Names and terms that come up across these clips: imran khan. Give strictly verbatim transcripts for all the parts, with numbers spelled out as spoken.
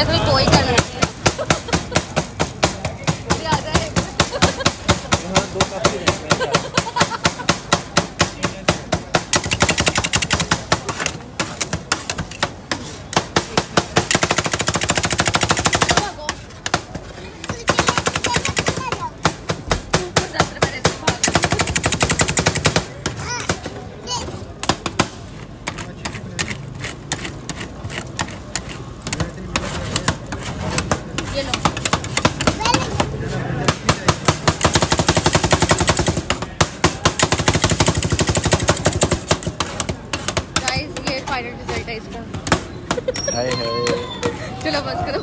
ऐसे तो ही करना है। हाय हाय चलो बस करो।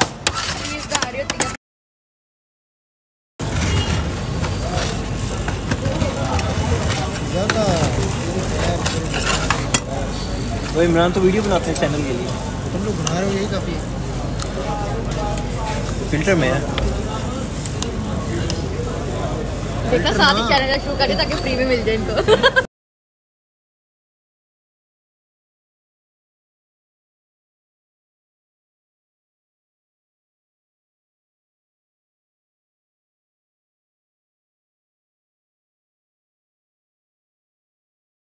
रील्स डाल रही होती है। वो इमरान तो वीडियो बनाते हैं चैनल के लिए, तुम लोग बना रहे हो यही काफ़ी फिल्टर में है। देखा साथ ही चैनल शुरू करके ताकि फ्री में मिल जाए इनको।